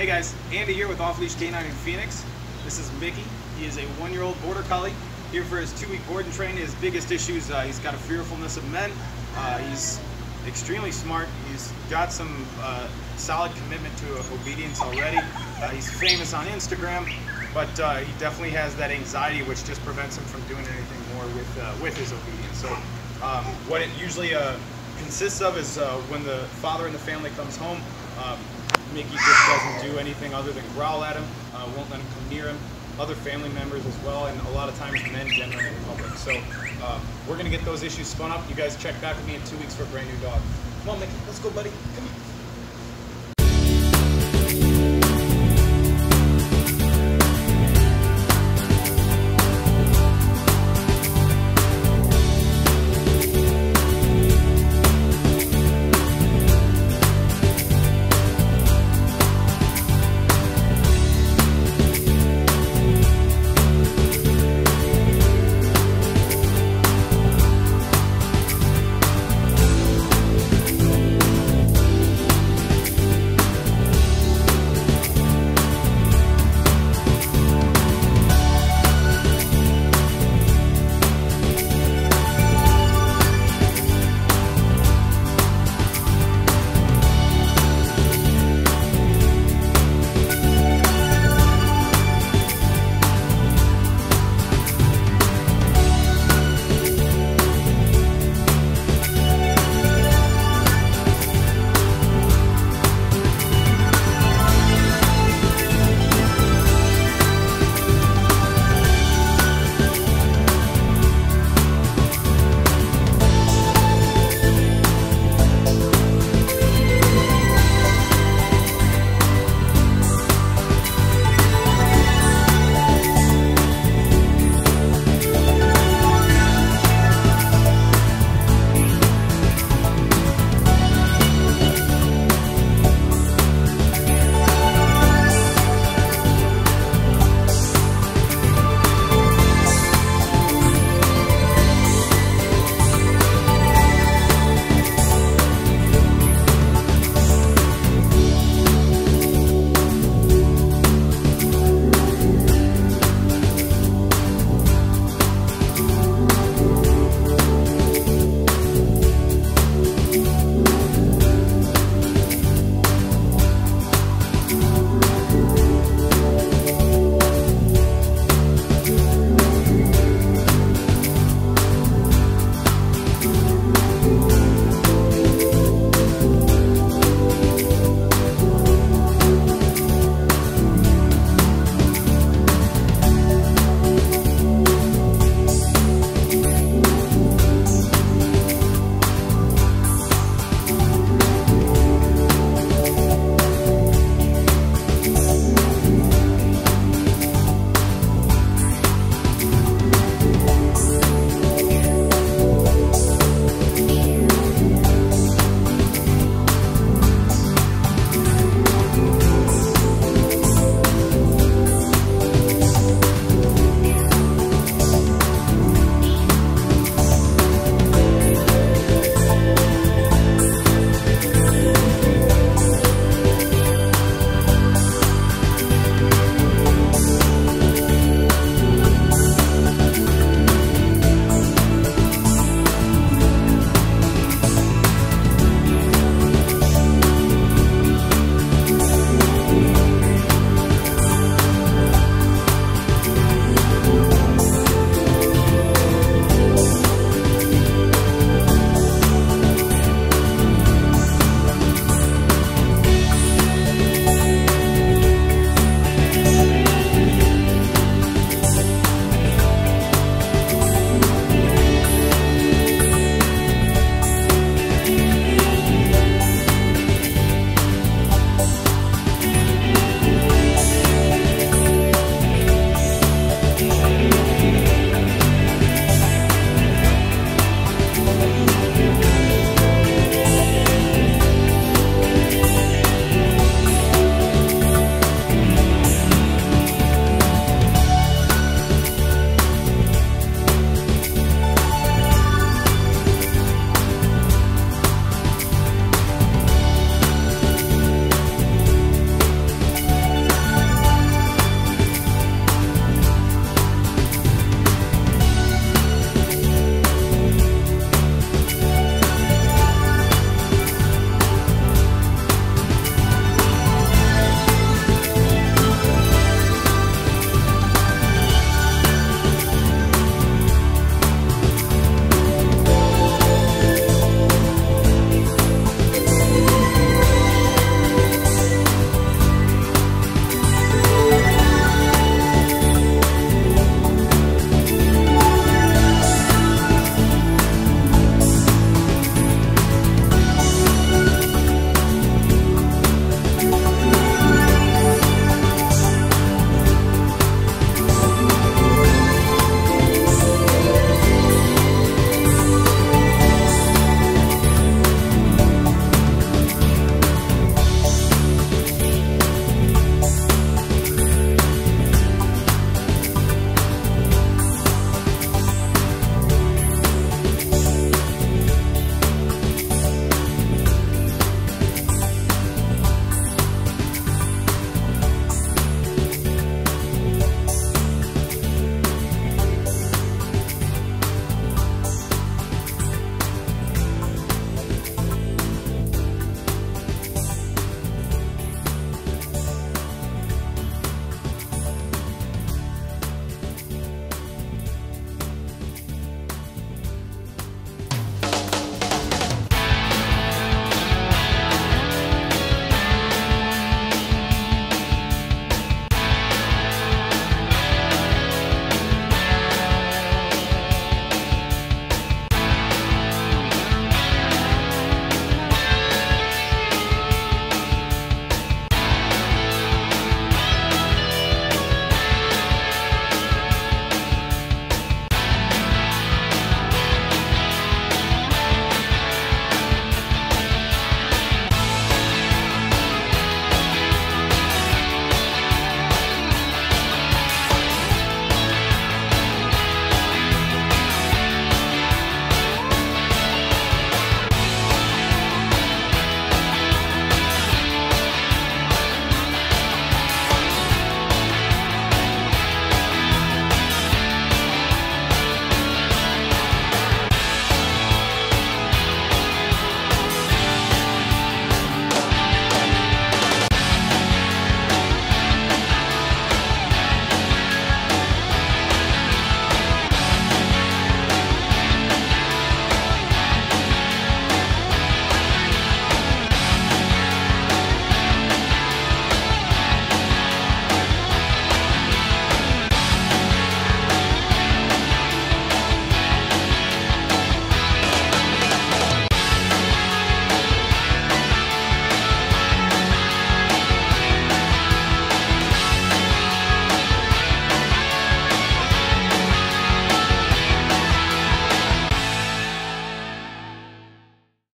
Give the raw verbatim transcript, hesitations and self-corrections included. Hey guys, Andy here with Off Leash K nine in Phoenix. This is Mickey. He is a one-year-old border collie here for his two-week board and train. His biggest issues: uh, he's got a fearfulness of men. Uh, he's extremely smart. He's got some uh, solid commitment to obedience already. Uh, he's famous on Instagram, but uh, he definitely has that anxiety, which just prevents him from doing anything more with uh, with his obedience. So, um, what it usually uh, consists of is uh, when the father in the family comes home. Um, Mickey just doesn't do anything other than growl at him, uh, won't let him come near him, other family members as well, and a lot of times men generally in public. So uh, we're going to get those issues spun up. You guys check back with me in two weeks for a brand new dog. Come on, Mickey. Let's go, buddy. Come on.